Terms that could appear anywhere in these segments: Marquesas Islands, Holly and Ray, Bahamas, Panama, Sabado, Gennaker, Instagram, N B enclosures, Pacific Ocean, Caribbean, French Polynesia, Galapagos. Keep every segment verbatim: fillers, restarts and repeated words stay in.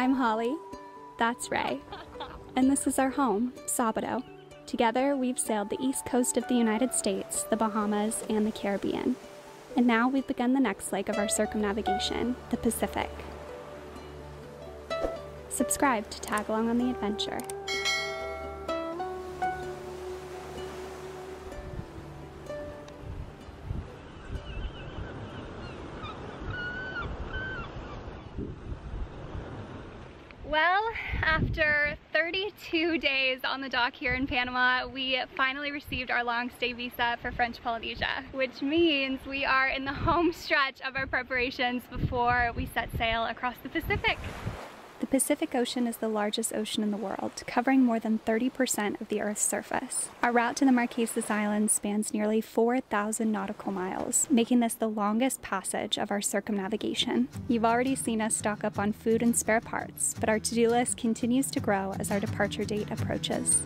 I'm Holly, that's Ray, and this is our home, Sabado. Together, we've sailed the east coast of the United States, the Bahamas, and the Caribbean. And now we've begun the next leg of our circumnavigation, the Pacific. Subscribe to tag along on the adventure. Well, after thirty-two days on the dock here in Panama, we finally received our long stay visa for French Polynesia, which means we are in the home stretch of our preparations before we set sail across the Pacific. The Pacific Ocean is the largest ocean in the world, covering more than thirty percent of the Earth's surface. Our route to the Marquesas Islands spans nearly four thousand nautical miles, making this the longest passage of our circumnavigation. You've already seen us stock up on food and spare parts, but our to-do list continues to grow as our departure date approaches.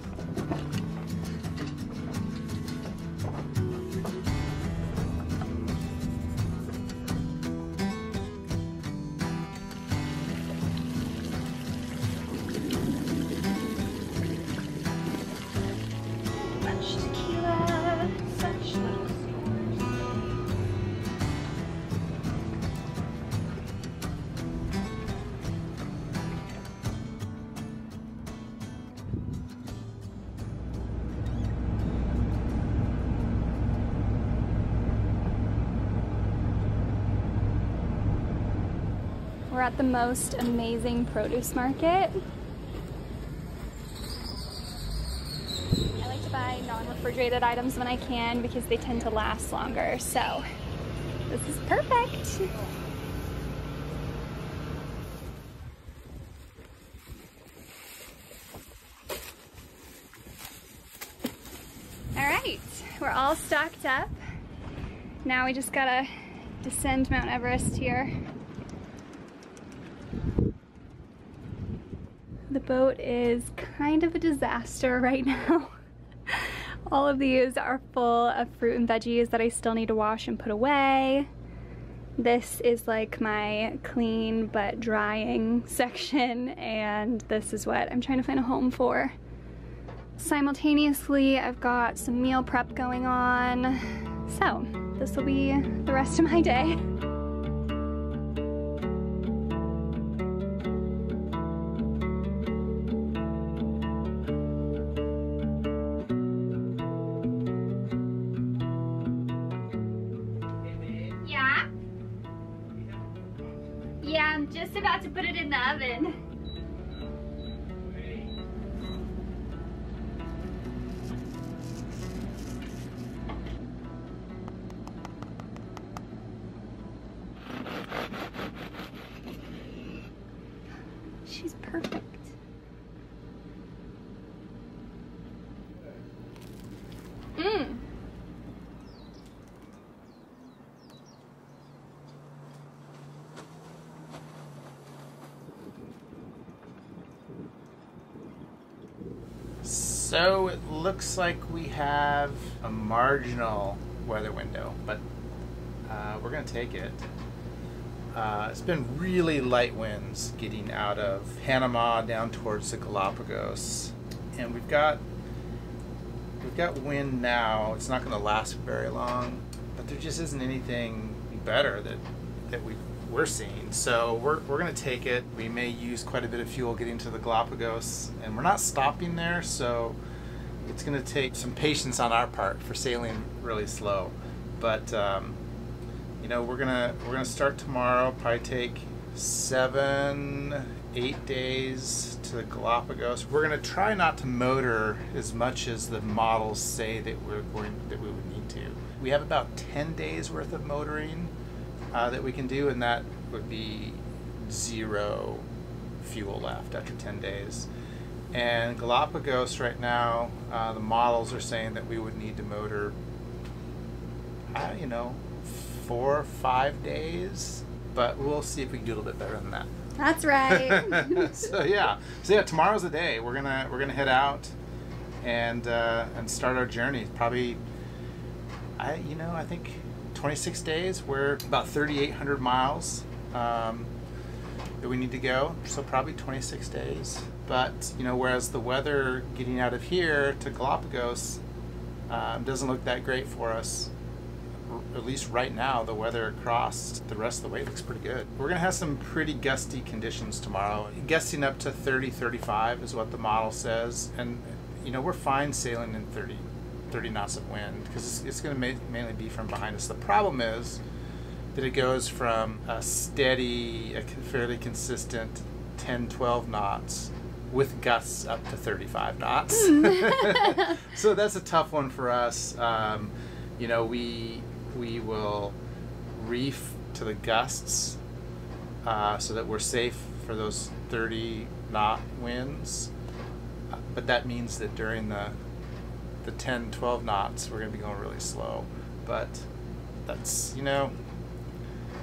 We're at the most amazing produce market. I like to buy non-refrigerated items when I can because they tend to last longer, so this is perfect. All right, we're all stocked up. Now we just gotta descend Mount Everest here. The boat is kind of a disaster right now. All of these are full of fruit and veggies that I still need to wash and put away. This is like my clean but drying section, and this is what I'm trying to find a home for. Simultaneously, I've got some meal prep going on, so this will be the rest of my day. Just about to put it in the oven. She's perfect. Mmm. So it looks like we have a marginal weather window, but uh, we're going to take it. Uh, it's been really light winds getting out of Panama down towards the Galapagos, and we've got we've got wind now. It's not going to last very long, but there just isn't anything better that that we we're seeing. So we're we're going to take it. We may use quite a bit of fuel getting to the Galapagos, and we're not stopping there, so it's going to take some patience on our part for sailing really slow. But um, you know, we're gonna we're gonna start tomorrow. Probably take seven, eight days to the Galapagos. We're going to try not to motor as much as the models say that we're going that we would need to. We have about ten days worth of motoring Uh, that we can do, and that would be zero fuel left after ten days. And Galapagos right now, uh, the models are saying that we would need to motor, uh, you know, four or five days, but we'll see if we can do a little bit better than that. That's right. so yeah, so yeah, tomorrow's the day. We're gonna we're gonna head out and uh, and start our journey. Probably, I you know I think. twenty-six days, we're about thirty-eight hundred miles. Um, that we need to go, so probably twenty-six days. But, you know, whereas the weather getting out of here to Galapagos um, doesn't look that great for us, r at least right now, the weather across the rest of the way looks pretty good. We're gonna have some pretty gusty conditions tomorrow. Gusting up to thirty, thirty-five is what the model says, and, you know, we're fine sailing in thirty, thirty knots of wind, because it's, it's gonna ma mainly be from behind us. The problem is that it goes from a steady, a fairly consistent ten, twelve knots with gusts up to thirty-five knots. So that's a tough one for us. Um, you know, we, we will reef to the gusts uh, so that we're safe for those thirty knot winds. Uh, but that means that during the, the ten, twelve knots, we're gonna be going really slow. But that's, you know,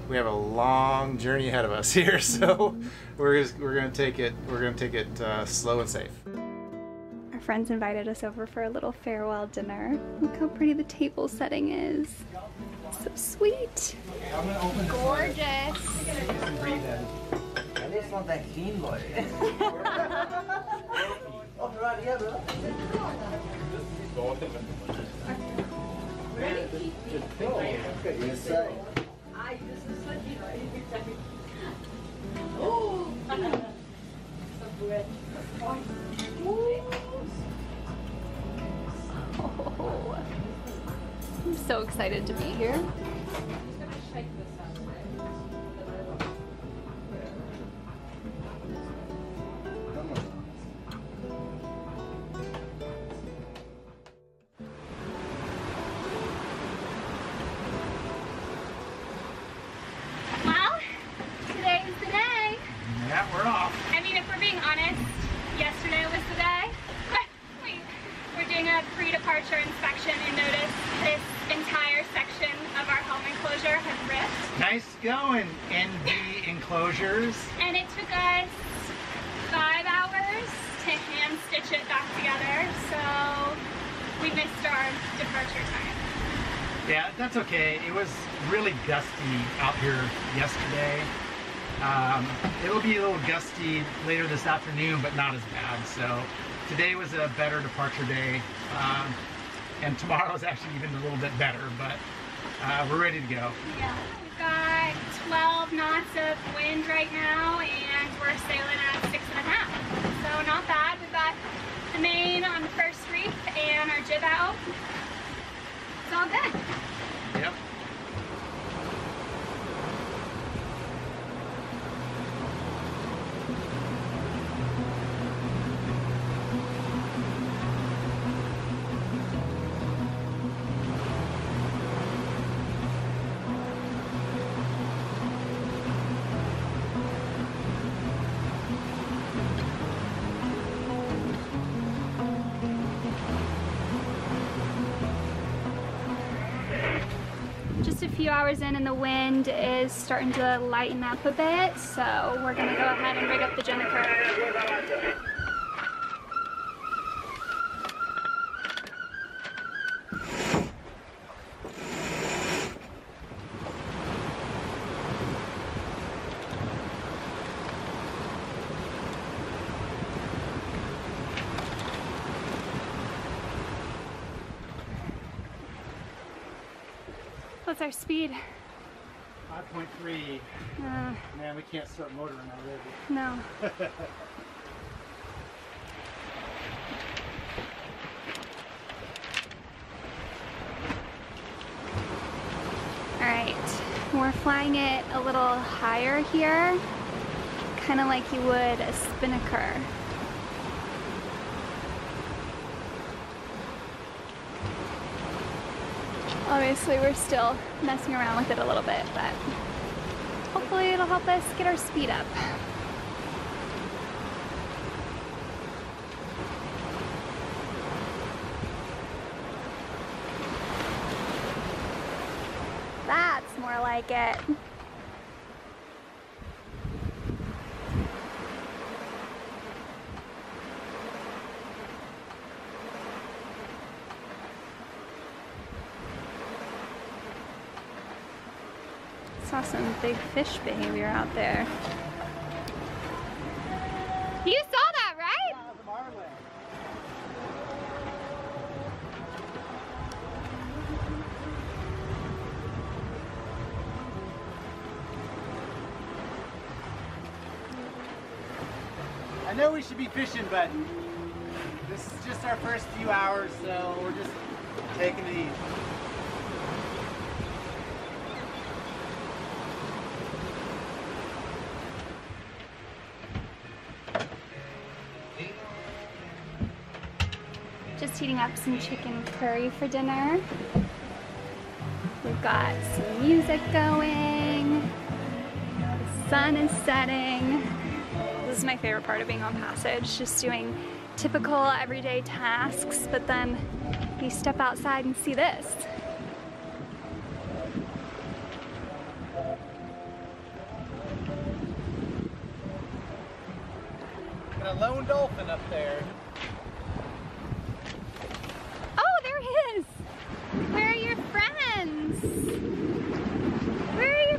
we have a long journey ahead of us here, so we're just, we're gonna take it we're gonna take it uh, slow and safe. Our friends invited us over for a little farewell dinner. Look how pretty the table setting is. So sweet. Okay, I'm gonna open gorgeous. It's not that clean, boy. Oh, I'm so excited to be here. I'm just gonna shake this out a bit. Well, today is the day. Yeah, we're off. I mean, if we're being honest, yesterday was the day. Wait, we're doing a pre-departure inspection and notice this entire section of our home enclosure has ripped. Nice going, N B enclosures. And it took us five hours to hand stitch it back together, so we missed our departure time. Yeah, that's okay. It was really gusty out here yesterday. Um, it'll be a little gusty later this afternoon, but not as bad. So today was a better departure day, um, and tomorrow is actually even a little bit better, but uh, we're ready to go. Yeah, we've got twelve knots of wind right now, and we're sailing at six and a half. So not bad. We've got the main on the first reef and our jib out. It's all good. Yep. Few hours in and the wind is starting to lighten up a bit, so we're gonna go ahead and rig up the Gennaker. What's our speed? five point three. Uh, Man, we can't start motoring already. No. Alright, we're flying it a little higher here, kind of like you would a spinnaker. Obviously, we're still messing around with it a little bit, but hopefully it'll help us get our speed up. That's more like it. Saw some big fish behavior out there. I know we should be fishing, but this is just our first few hours, so we're just taking it easy. Just heating up some chicken curry for dinner. We've got some music going. The sun is setting. This is my favorite part of being on Passage, just doing typical everyday tasks, but then you step outside and see this. Got a lone dolphin up there. Where are your friends? Hey!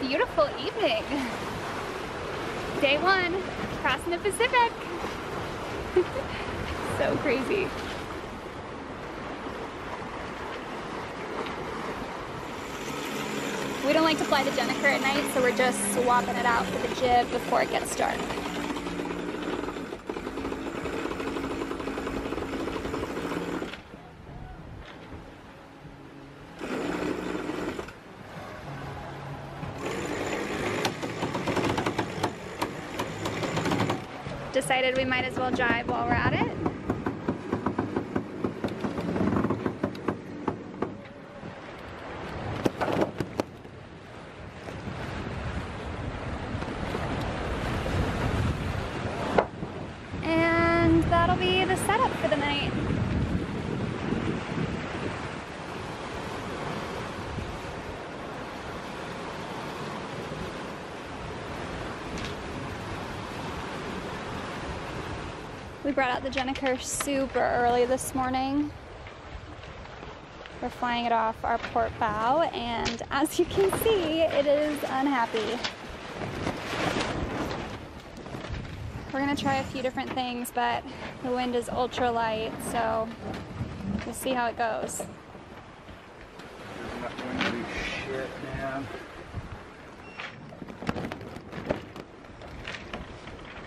Beautiful evening. Day one, crossing the Pacific. So crazy. We don't like to fly the Gennaker at night, so we're just swapping it out for the jib before it gets dark. Decided we might as well jive while we're at it. And that'll be the setup for the night. We brought out the Gennaker super early this morning. We're flying it off our port bow, and as you can see, it is unhappy. We're gonna try a few different things, but the wind is ultra light, so we'll see how it goes. I'm not going to do shit, man.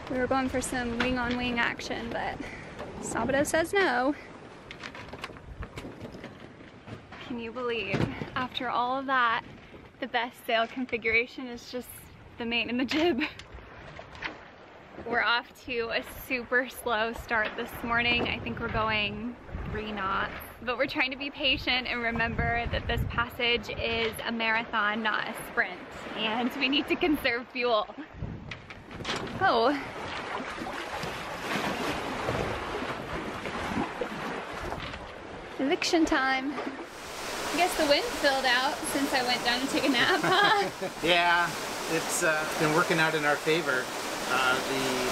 We were going for some wing-on-wing action, but Sabado says no. Can you believe, after all of that, the best sail configuration is just the main and the jib? We're off to a super slow start this morning. I think we're going three knots. But we're trying to be patient and remember that this passage is a marathon, not a sprint. And we need to conserve fuel. Oh. Eviction time. I guess the wind filled out since I went down to take a nap, huh? Yeah, it's uh, been working out in our favor. Uh, the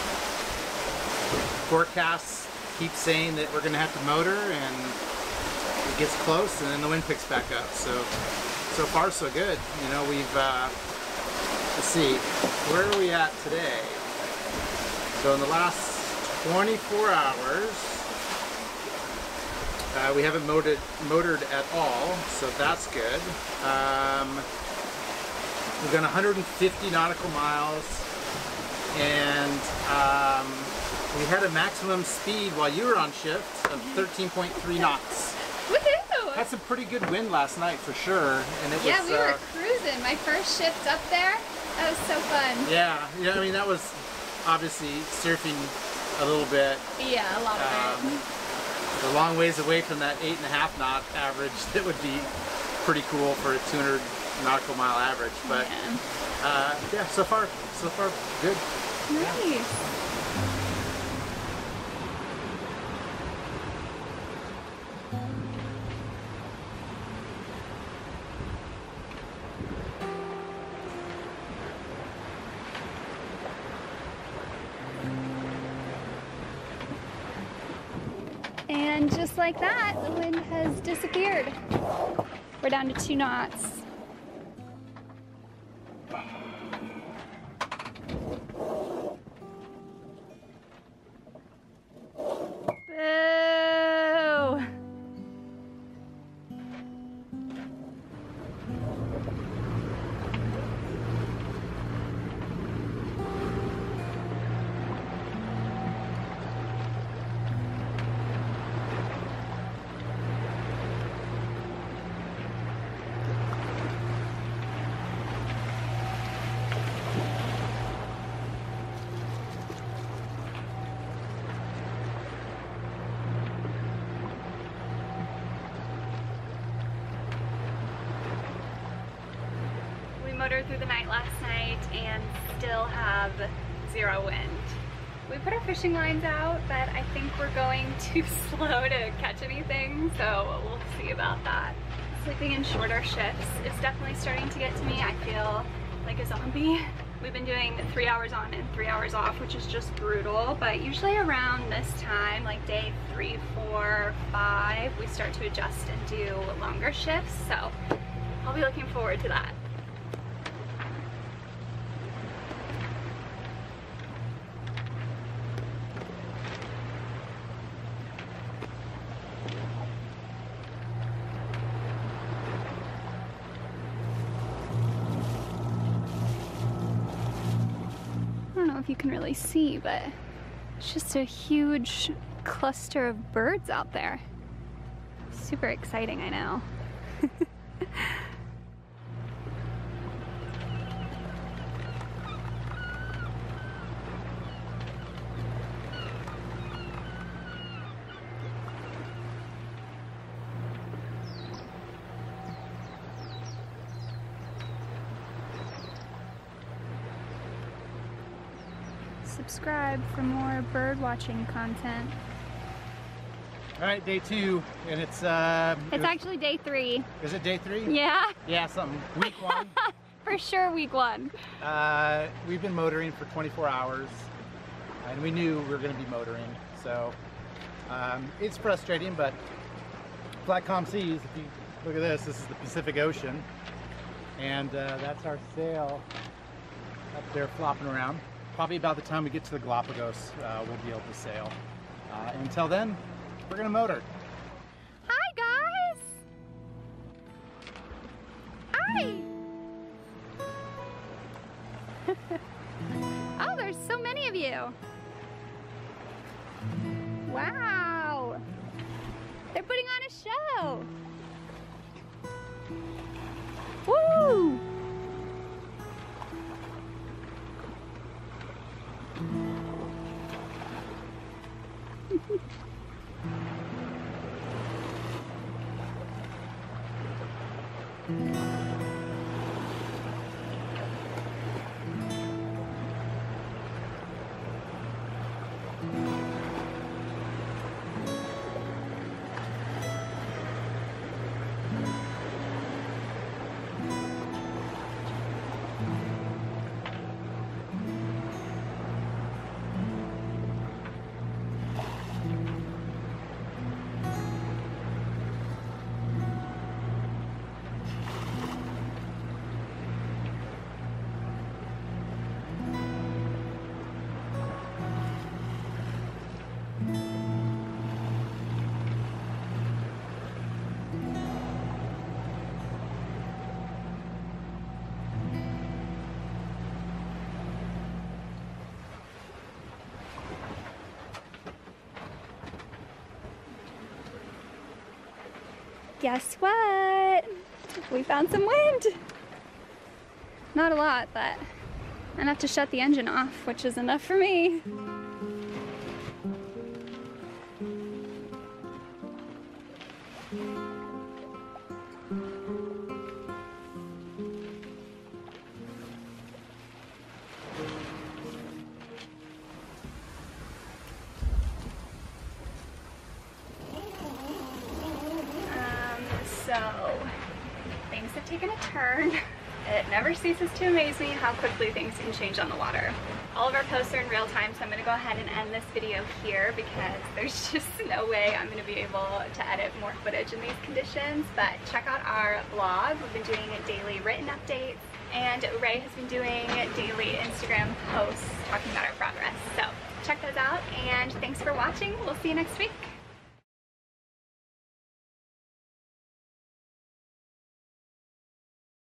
forecasts keep saying that we're going to have to motor, and it gets close and then the wind picks back up. So, so far so good. You know, we've, uh, let's see, where are we at today? So in the last twenty-four hours, uh, we haven't motored, motored at all, so that's good. Um, we've done one hundred fifty nautical miles, and um, we had a maximum speed while you were on shift of thirteen point three knots. Woohoo! That's a pretty good wind last night for sure. And it yeah, was, we were uh, cruising. My first shift up there, that was so fun. Yeah, yeah. I mean, that was. Obviously surfing a little bit. Yeah, a lot of um, it. A long ways away from that eight and a half knot average that would be pretty cool for a two hundred nautical mile average. But yeah, uh, yeah so far, so far, good. Nice. And just like that, the wind has disappeared. We're down to two knots. Through the night last night and still have zero wind. We put our fishing lines out, but I think we're going too slow to catch anything, so we'll see about that. Sleeping in shorter shifts is definitely starting to get to me. I feel like a zombie. We've been doing three hours on and three hours off, which is just brutal, but usually around this time, like day three, four, five, we start to adjust and do longer shifts, so I'll be looking forward to that. You can really see, but it's just a huge cluster of birds out there. Super exciting, I know. Subscribe for more bird watching content. All right, day two, and it's uh it's it was, actually day three. Is it day three? Yeah. Yeah, something. Week one. For sure, week one. Uh, we've been motoring for twenty-four hours, and we knew we were going to be motoring, so um, it's frustrating. But flat calm seas. If you look at this, this is the Pacific Ocean, and uh, that's our sail up there flopping around. Probably about the time we get to the Galapagos, uh, we'll be able to sail. Uh, until then, we're gonna motor. Hi guys! Hi! Oh, there's so many of you. Wow! They're putting on a show. Woo! Guess what? We found some wind. Not a lot, but enough to shut the engine off, which is enough for me. So, things have taken a turn. It never ceases to amaze me how quickly things can change on the water. All of our posts are in real time, so I'm going to go ahead and end this video here because there's just no way I'm going to be able to edit more footage in these conditions. But check out our blog. We've been doing daily written updates, and Ray has been doing daily Instagram posts talking about our progress. So check those out, and thanks for watching. We'll see you next week.